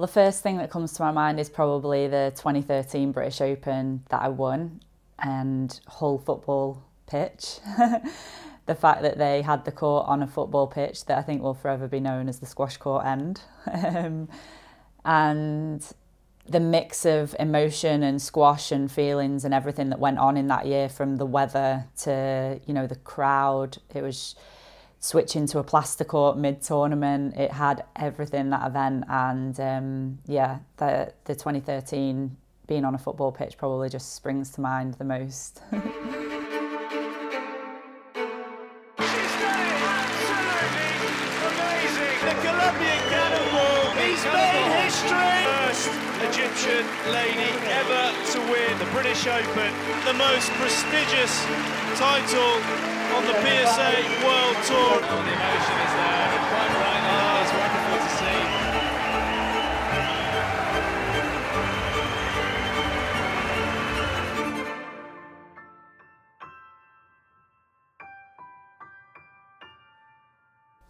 The first thing that comes to my mind is probably the 2013 British Open that I won and Hull football pitch. The fact that they had the court on a football pitch that I think will forever be known as the squash court end. And the mix of emotion and squash and feelings and everything that went on in that year, from the weather to, you know, the crowd. It was switching to a plaster court mid-tournament. It had everything, that event. And yeah, the 2013 being on a football pitch probably just springs to mind the most. Egyptian lady ever to win the British Open, the most prestigious title on the PSA World Tour. Oh, the emotion is there, quite right now, it's wonderful to see.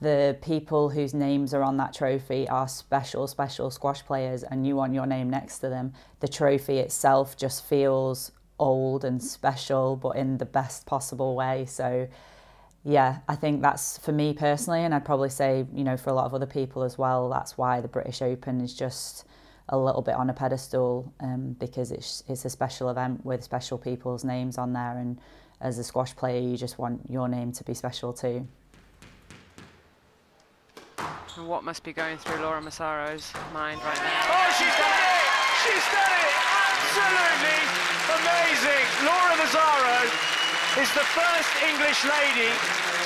The people whose names are on that trophy are special, special squash players, and you want your name next to them. The trophy itself just feels old and special, but in the best possible way. So yeah, I think that's, for me personally, and I'd probably say, you know, for a lot of other people as well, that's why the British Open is just a little bit on a pedestal, because it's a special event with special people's names on there, and as a squash player, you just want your name to be special too. And what must be going through Laura Massaro's mind right now? Oh, she's done it! She's done it! Absolutely amazing! Laura Massaro is the first English lady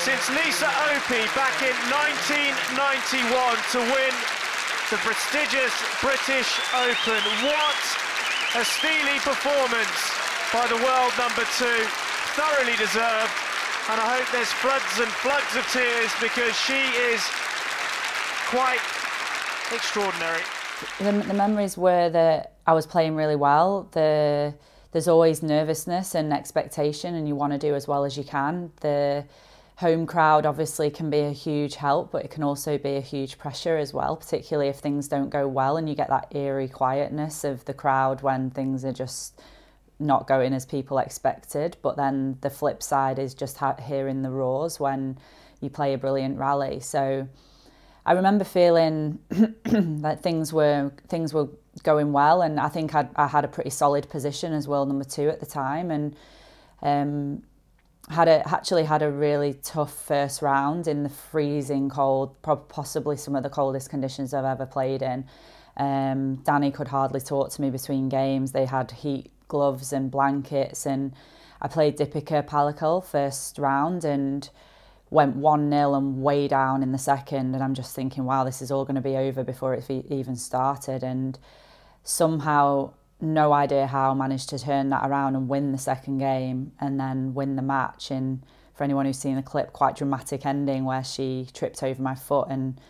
since Lisa Opie back in 1991 to win the prestigious British Open. What a steely performance by the world #2. Thoroughly deserved. And I hope there's floods and floods of tears, because she is quite extraordinary. The memories were that I was playing really well. There's always nervousness and expectation, and you want to do as well as you can. The home crowd obviously can be a huge help, but it can also be a huge pressure as well, particularly if things don't go well, and you get that eerie quietness of the crowd when things are just not going as people expected. But then the flip side is just hearing the roars when you play a brilliant rally. So I remember feeling that things were going well, and I think I had a pretty solid position as world #2 at the time, and actually had a really tough first round in the freezing cold, possibly some of the coldest conditions I've ever played in. Danny could hardly talk to me between games. They had heat gloves and blankets, and I played Dipika Palakal first round and went 1-0 and way down in the second, and I'm just thinking, wow, this is all going to be over before it even started. And somehow, no idea how, managed to turn that around and win the second game and then win the match. And for anyone who's seen the clip, quite dramatic ending where she tripped over my foot and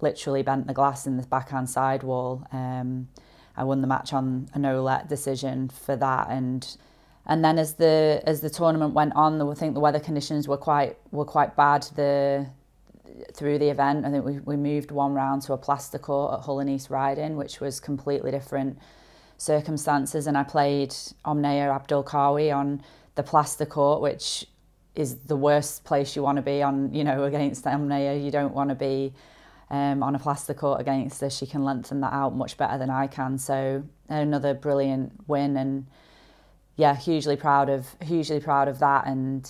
literally bent the glass in the backhand side wall. I won the match on a no-let decision for that. And then as the tournament went on, I think the weather conditions were quite bad through the event. I think we moved one round to a plaster court at Hull and East Riding, which was completely different circumstances. And I played Omneya Abdulkawi on the plaster court, which is the worst place you want to be on. You know, against Omneya, you don't want to be on a plaster court against her. She can lengthen that out much better than I can. So another brilliant win, and yeah, hugely proud of that. And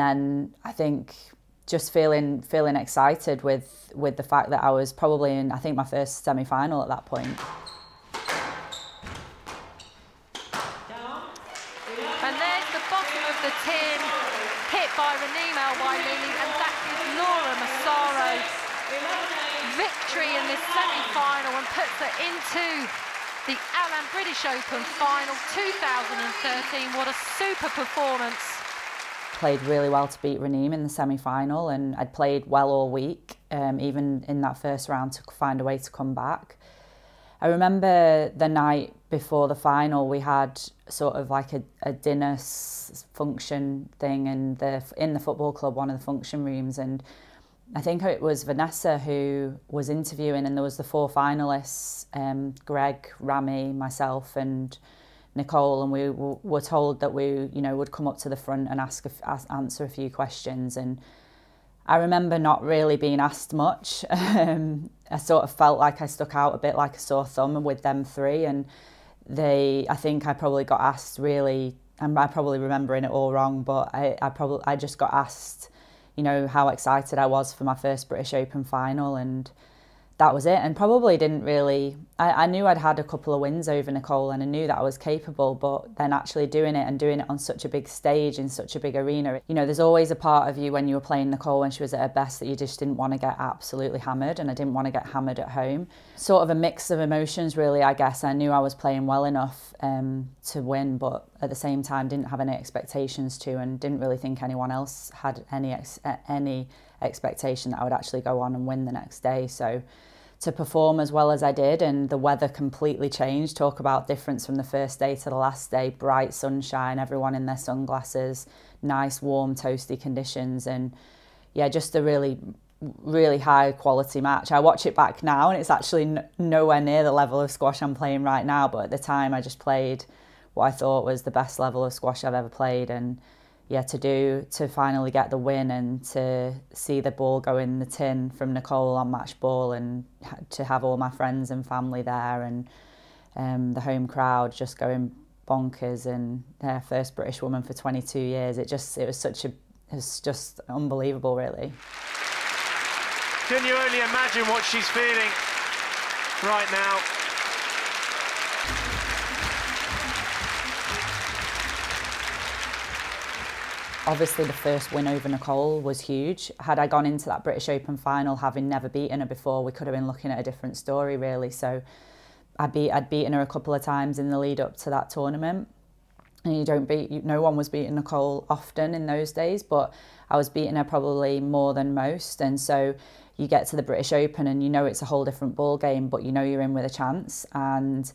then I think just feeling excited with the fact that I was probably in, I think, my first semi-final at that point. And there's the bottom of the tin, hit by Raneem El Welili, and that is Laura Massaro's victory in this semi-final, and puts her into the Allam British Open final 2013. What a super performance. Played really well to beat Raneem in the semi-final, and I'd played well all week, even in that first round, to find a way to come back. I remember the night before the final, we had sort of like a dinner function thing in the football club, one of the function rooms, and I think it was Vanessa who was interviewing, and there was the four finalists, Greg, Rami, myself and Nicole, and we were told that we, you know, would come up to the front and answer a few questions. And I remember not really being asked much. I sort of felt like I stuck out a bit like a sore thumb with them three, and I think I probably got asked really, I'm probably remembering it all wrong, but I just got asked, you know, how excited I was for my first British Open final, and that was it. And probably didn't really, I knew I'd had a couple of wins over Nicole and I knew that I was capable, but then actually doing it and doing it on such a big stage in such a big arena, you know, there's always a part of you when you were playing Nicole when she was at her best that you just didn't want to get absolutely hammered, and I didn't want to get hammered at home. Sort of a mix of emotions really, I guess. I knew I was playing well enough to win, but at the same time didn't have any expectations to, and didn't really think anyone else had any expectation that I would actually go on and win the next day. So to perform as well as I did, and the weather completely changed, talk about difference from the first day to the last day, bright sunshine, everyone in their sunglasses, nice warm toasty conditions, and yeah, just a really high quality match. I watch it back now and it's actually nowhere near the level of squash I'm playing right now, but at the time I just played what I thought was the best level of squash I've ever played. And yeah, to finally get the win and to see the ball go in the tin from Nicole on match ball, and to have all my friends and family there, and the home crowd just going bonkers, and their first British woman for 22 years. It was just unbelievable, really. Can you only imagine what she's feeling right now? Obviously the first win over Nicole was huge. Had I gone into that British Open final having never beaten her before, we could have been looking at a different story really. So I'd beaten her a couple of times in the lead up to that tournament. And no one was beating Nicole often in those days, but I was beating her probably more than most. And so you get to the British Open and you know it's a whole different ball game, but you know you're in with a chance. And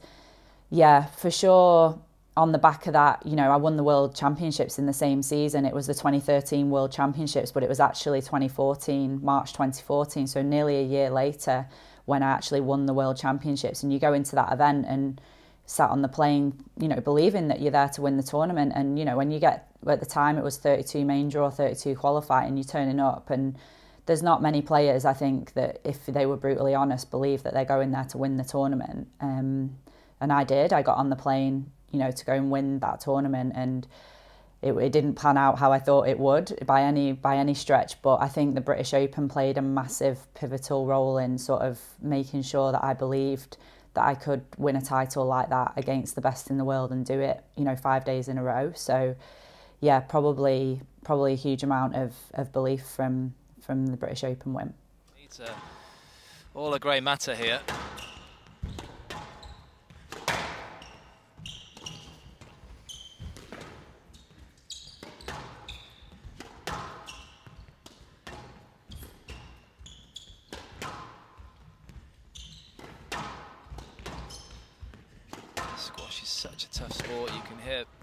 yeah, for sure, on the back of that, you know, I won the World Championships in the same season. It was the 2013 World Championships, but it was actually 2014, March 2014, so nearly a year later when I actually won the World Championships. And you go into that event and sat on the plane, you know, believing that you're there to win the tournament. And, you know, when you get, at the time it was 32 main draw, 32 qualify, and you're turning up, and there's not many players, I think, that if they were brutally honest, believe that they're going there to win the tournament. And I did. I got on the plane, you know, to go and win that tournament, and it didn't pan out how I thought it would by any stretch. But I think the British Open played a massive pivotal role in sort of making sure that I believed that I could win a title like that against the best in the world and do it, you know, 5 days in a row. So yeah, probably a huge amount of belief from the British Open win. It's all a grey matter here.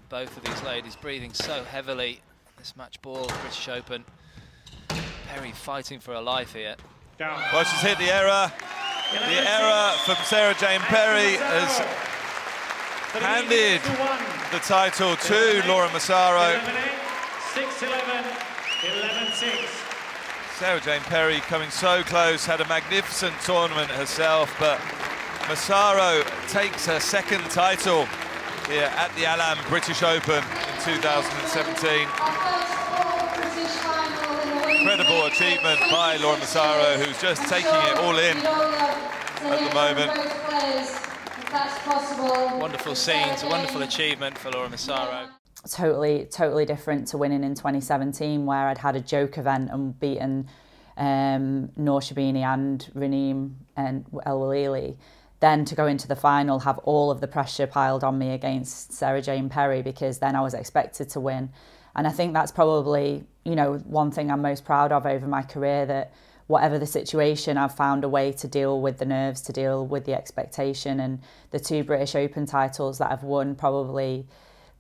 Both of these ladies breathing so heavily. This match ball, British Open. Perry fighting for her life here. Down. Well, she's hit the error. The error from Sarah Jane Perry has handed the title to Laura Massaro. 6-11, 11-6. Sarah Jane Perry coming so close, had a magnificent tournament herself, but Massaro takes her second title here at the Allam British Open in 2017. Incredible achievement by Laura Massaro, who's just taking it all in at the moment. Wonderful scenes, a wonderful achievement for Laura Massaro. Totally different to winning in 2017, where I'd had a joke event and beaten Nour El Sherbini and Raneem El Welili. Then to go into the final, have all of the pressure piled on me against Sarah Jane Perry, because then I was expected to win. And I think that's probably, you know, one thing I'm most proud of over my career, that whatever the situation, I've found a way to deal with the nerves, to deal with the expectation. And the two British Open titles that I've won probably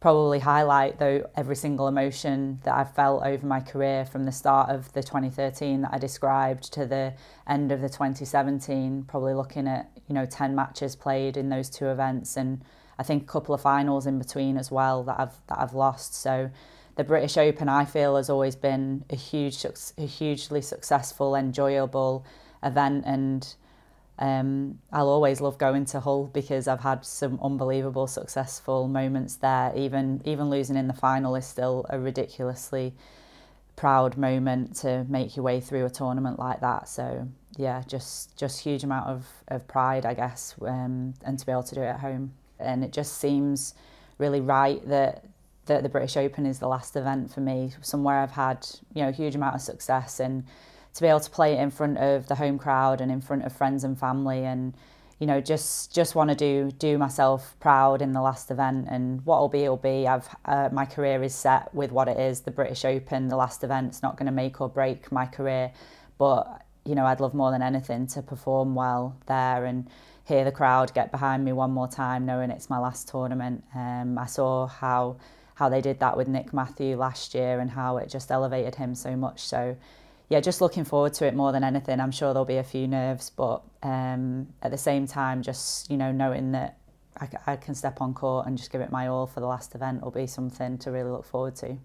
probably highlight though every single emotion that I've felt over my career, from the start of the 2013 that I described to the end of the 2017, probably looking at 10 matches played in those two events, and I think a couple of finals in between as well that I've lost. So the British Open, I feel, has always been a hugely successful, enjoyable event, and I'll always love going to Hull because I've had some unbelievable successful moments there. Even losing in the final is still a ridiculously proud moment to make your way through a tournament like that. So yeah, just huge amount of pride, I guess, and to be able to do it at home. And it just seems really right that the British Open is the last event for me, somewhere I've had a huge amount of success, and to be able to play it in front of the home crowd and in front of friends and family, and just want to do myself proud in the last event, and what'll be, it'll be. My career is set with what it is, the British Open, the last event's not going to make or break my career, but I'd love more than anything to perform well there and hear the crowd get behind me one more time, knowing it's my last tournament. I saw how they did that with Nick Matthew last year and how it just elevated him so much. So yeah, just looking forward to it more than anything. I'm sure there'll be a few nerves, but at the same time, just knowing that I can step on court and just give it my all for the last event will be something to really look forward to.